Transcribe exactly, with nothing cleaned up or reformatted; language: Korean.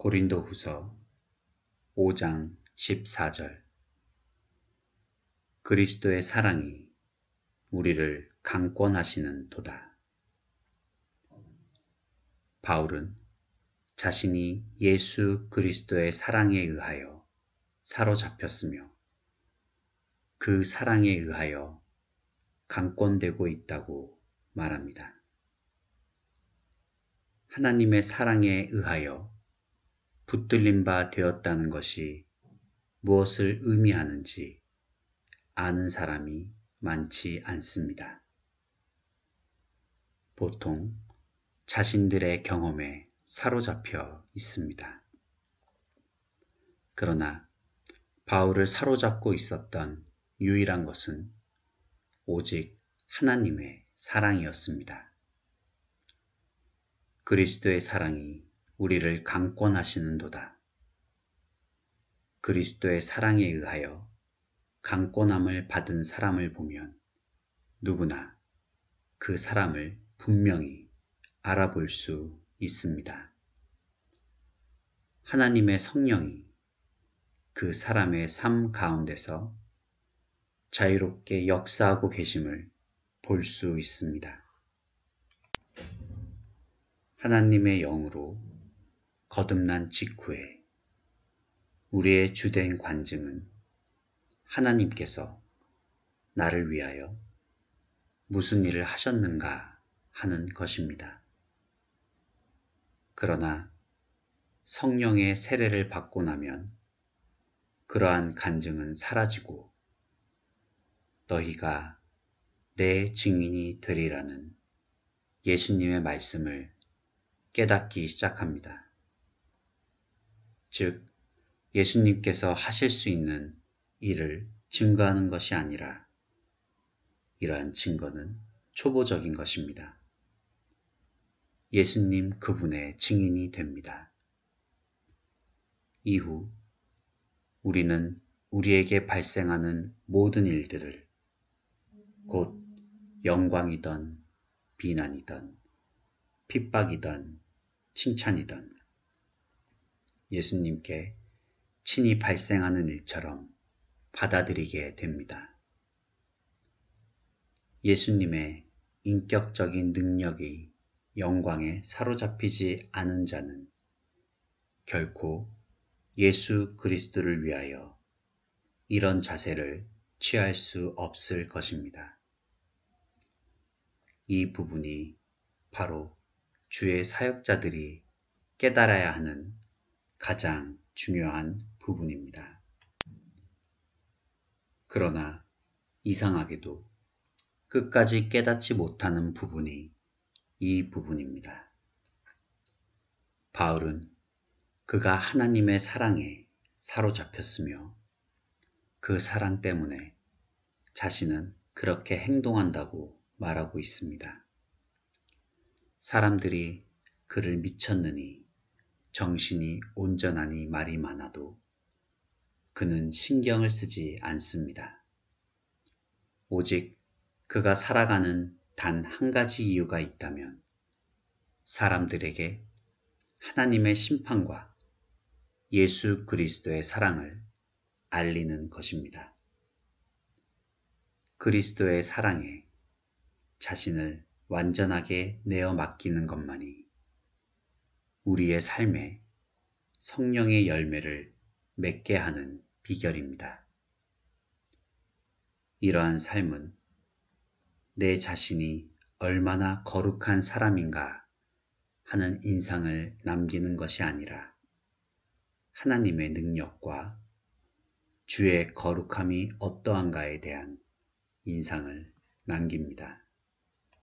고린도후서 오 장 십사 절. 그리스도의 사랑이 우리를 강권하시는 도다. 바울은 자신이 예수 그리스도의 사랑에 의하여 사로잡혔으며 그 사랑에 의하여 강권되고 있다고 말합니다. 하나님의 사랑에 의하여 붙들린 바 되었다는 것이 무엇을 의미하는지 아는 사람이 많지 않습니다. 보통 자신들의 경험에 사로잡혀 있습니다. 그러나 바울을 사로잡고 있었던 유일한 것은 오직 하나님의 사랑이었습니다. 그리스도의 사랑이 우리를 강권하시는 도다. 그리스도의 사랑에 의하여 강권함을 받은 사람을 보면 누구나 그 사람을 분명히 알아볼 수 있습니다. 하나님의 성령이 그 사람의 삶 가운데서 자유롭게 역사하고 계심을 볼 수 있습니다. 하나님의 영으로 거듭난 직후에 우리의 주된 관증은 하나님께서 나를 위하여 무슨 일을 하셨는가 하는 것입니다. 그러나 성령의 세례를 받고 나면 그러한 간증은 사라지고 너희가 내 증인이 되리라는 예수님의 말씀을 깨닫기 시작합니다. 즉, 예수님께서 하실 수 있는 일을 증거하는 것이 아니라 이러한 증거는 초보적인 것입니다. 예수님 그분의 증인이 됩니다. 이후 우리는 우리에게 발생하는 모든 일들을 곧 영광이든 비난이든 핍박이든 칭찬이든 예수님께 친히 발생하는 일처럼 받아들이게 됩니다. 예수님의 인격적인 능력이 영광에 사로잡히지 않은 자는 결코 예수 그리스도를 위하여 이런 자세를 취할 수 없을 것입니다. 이 부분이 바로 주의 사역자들이 깨달아야 하는 가장 중요한 부분입니다. 그러나 이상하게도 끝까지 깨닫지 못하는 부분이 이 부분입니다. 바울은 그가 하나님의 사랑에 사로잡혔으며 그 사랑 때문에 자신은 그렇게 행동한다고 말하고 있습니다. 사람들이 그를 미쳤느니 정신이 온전하니 말이 많아도 그는 신경을 쓰지 않습니다. 오직 그가 살아가는 단 한 가지 이유가 있다면 사람들에게 하나님의 심판과 예수 그리스도의 사랑을 알리는 것입니다. 그리스도의 사랑에 자신을 완전하게 내어 맡기는 것만이 우리의 삶에 성령의 열매를 맺게 하는 비결입니다. 이러한 삶은 내 자신이 얼마나 거룩한 사람인가 하는 인상을 남기는 것이 아니라 하나님의 능력과 주의 거룩함이 어떠한가에 대한 인상을 남깁니다.